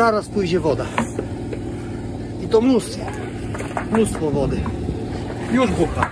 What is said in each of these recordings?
zaraz pójdzie woda. I to mnóstwo wody. Już bucha.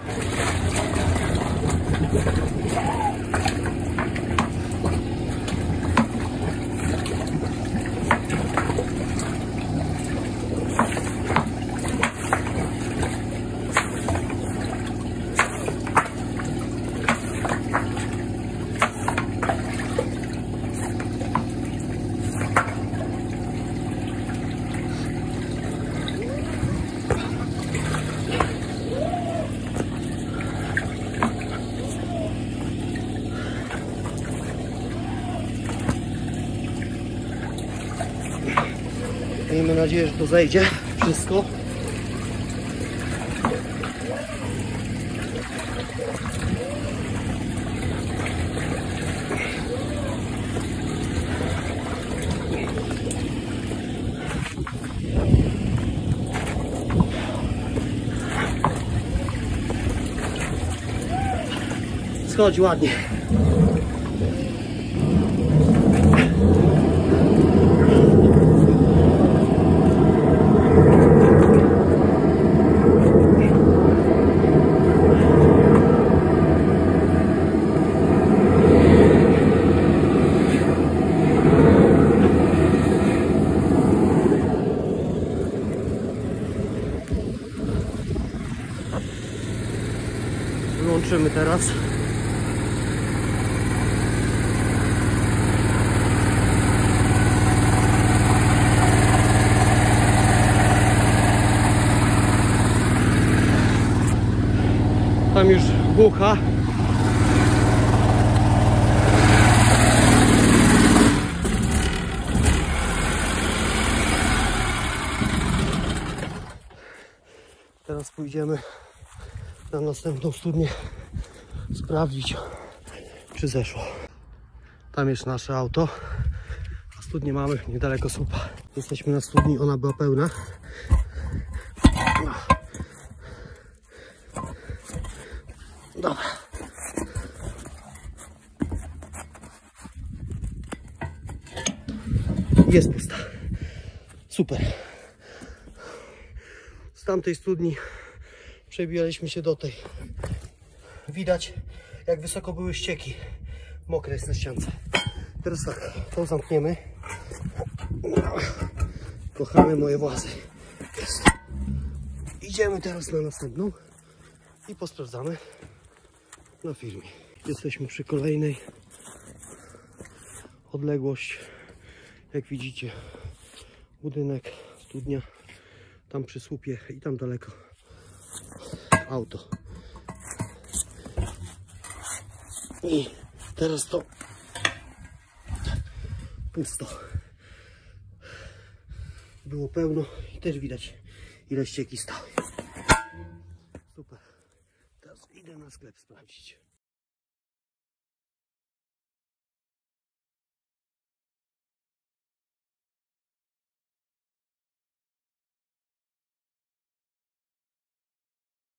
Miejmy nadzieję, że to zejdzie wszystko. Schodzi ładnie. Włączymy teraz. Tam już bucha. Teraz pójdziemy na następną studnię sprawdzić, czy zeszło. Tam jest nasze auto, a studnię mamy niedaleko słupa. Jesteśmy na studni, ona była pełna. Dobra. Jest pusta. Super. Z tamtej studni przebijaliśmy się do tej. Widać, jak wysoko były ścieki. Mokre jest na ściance. Teraz tak, to zamkniemy. Kochamy moje włazy. Jest. Idziemy teraz na następną i posprawdzamy na filmie. Jesteśmy przy kolejnej. Odległość, jak widzicie, budynek, studnia, tam przy słupie i tam daleko auto. I teraz to pusto. Było pełno i też widać, ile ścieki stały. Super. Teraz idę na sklep sprawdzić.